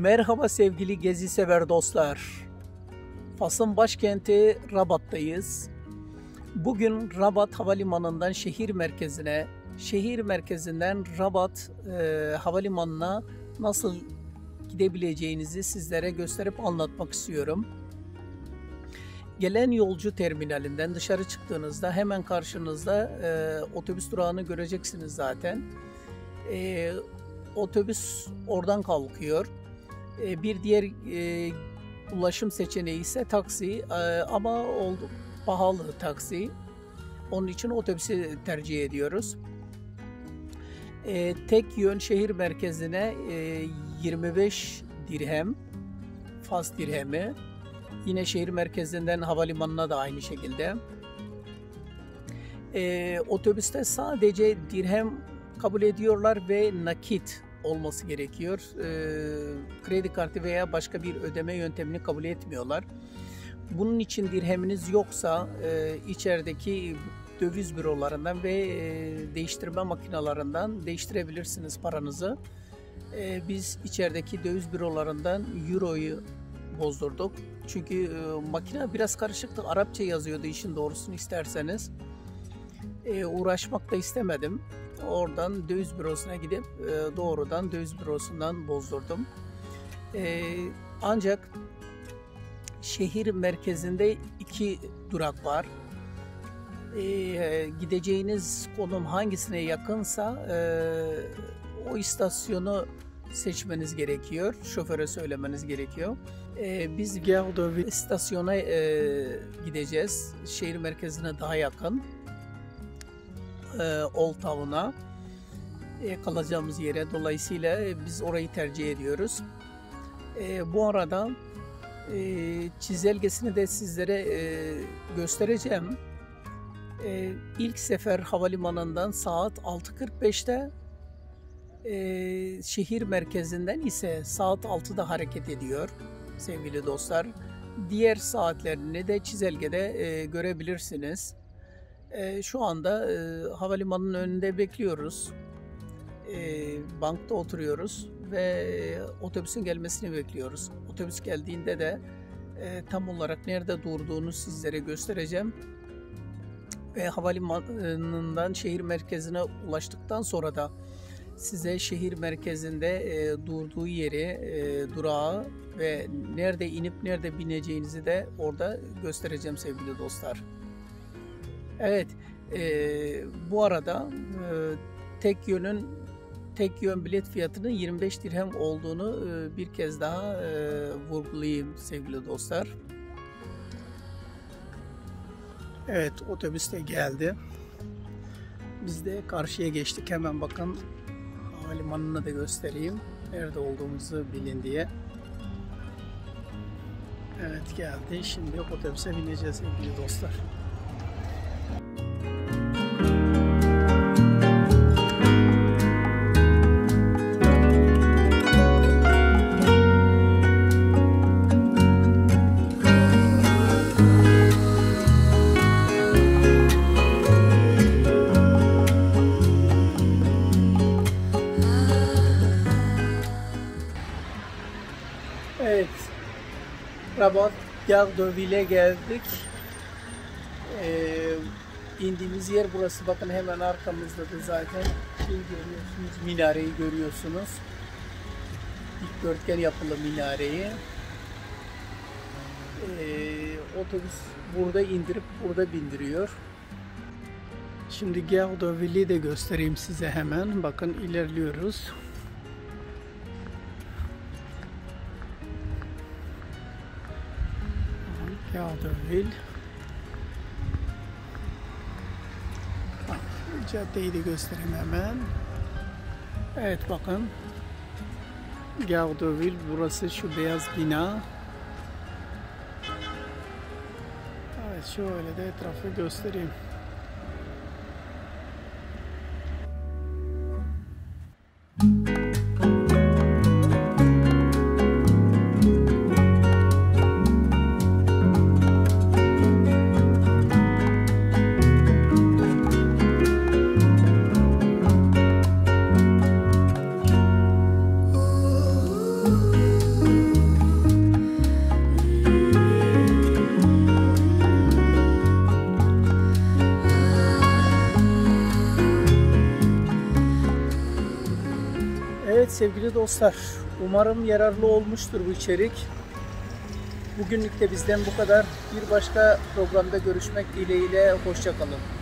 Merhaba sevgili gezi sever dostlar. Fas'ın başkenti Rabat'tayız. Bugün Rabat Havalimanı'ndan şehir merkezine, şehir merkezinden Rabat Havalimanı'na nasıl gidebileceğinizi sizlere gösterip anlatmak istiyorum. Gelen yolcu terminalinden dışarı çıktığınızda hemen karşınızda otobüs durağını göreceksiniz zaten. Otobüs oradan kalkıyor. Bir diğer ulaşım seçeneği ise taksi ama pahalı taksi. Onun için otobüsü tercih ediyoruz. Tek yön şehir merkezine 25 dirhem, Fas dirhemi. Yine şehir merkezinden havalimanına da aynı şekilde. Otobüste sadece dirhem kabul ediyorlar ve nakit olması gerekiyor. Kredi kartı veya başka bir ödeme yöntemini kabul etmiyorlar. Bunun için dirheminiz yoksa içerideki döviz bürolarından ve değiştirme makinalarından değiştirebilirsiniz paranızı. Biz içerideki döviz bürolarından euroyu bozdurduk. Çünkü makine biraz karışıktı. Arapça yazıyordu işin doğrusunu isterseniz. Uğraşmak da istemedim. Oradan döviz bürosuna gidip doğrudan döviz bürosundan bozdurdum. Ancak şehir merkezinde 2 durak var. Gideceğiniz konum hangisine yakınsa o istasyonu seçmeniz gerekiyor. Şoföre söylemeniz gerekiyor. Biz Gare de Ville istasyona gideceğiz. Şehir merkezine daha yakın. Old Town'a kalacağımız yere. Dolayısıyla biz orayı tercih ediyoruz. Bu arada çizelgesini de sizlere göstereceğim. İlk sefer havalimanından saat 6:45'te şehir merkezinden ise saat 6'da hareket ediyor sevgili dostlar. Diğer saatlerini de çizelgede görebilirsiniz. Şu anda havalimanının önünde bekliyoruz. Bankta oturuyoruz ve otobüsün gelmesini bekliyoruz. Otobüs geldiğinde de tam olarak nerede durduğunu sizlere göstereceğim. Ve havalimanından şehir merkezine ulaştıktan sonra da size şehir merkezinde durduğu yeri, durağı ve nerede inip nerede bineceğinizi de orada göstereceğim sevgili dostlar. Evet, bu arada tek yön bilet fiyatının 25 dirhem olduğunu bir kez daha vurgulayayım sevgili dostlar. Evet, otobüs de geldi. Biz de karşıya geçtik. Hemen bakın havalimanını da göstereyim. Nerede olduğumuzu bilin diye. Evet geldi. Şimdi otobüse bineceğiz sevgili dostlar. Evet, Rabat Gare de Ville'e geldik. İndiğimiz yer burası. Bakın hemen arkamızda da zaten görüyorsunuz, minareyi görüyorsunuz. Dikdörtgen yapılı minareyi. Otobüs burada indirip burada bindiriyor. Şimdi Gare de Ville'i de göstereyim size hemen. Bakın ilerliyoruz. Gare de Ville. Caddeyi de göstereyim hemen. Evet bakın. Gare de Ville burası, şu beyaz bina. Evet şöyle de etrafı göstereyim. sevgili dostlar. Umarım yararlı olmuştur bu içerik. Bugünlük de bizden bu kadar. Bir başka programda görüşmek dileğiyle. Hoşça kalın.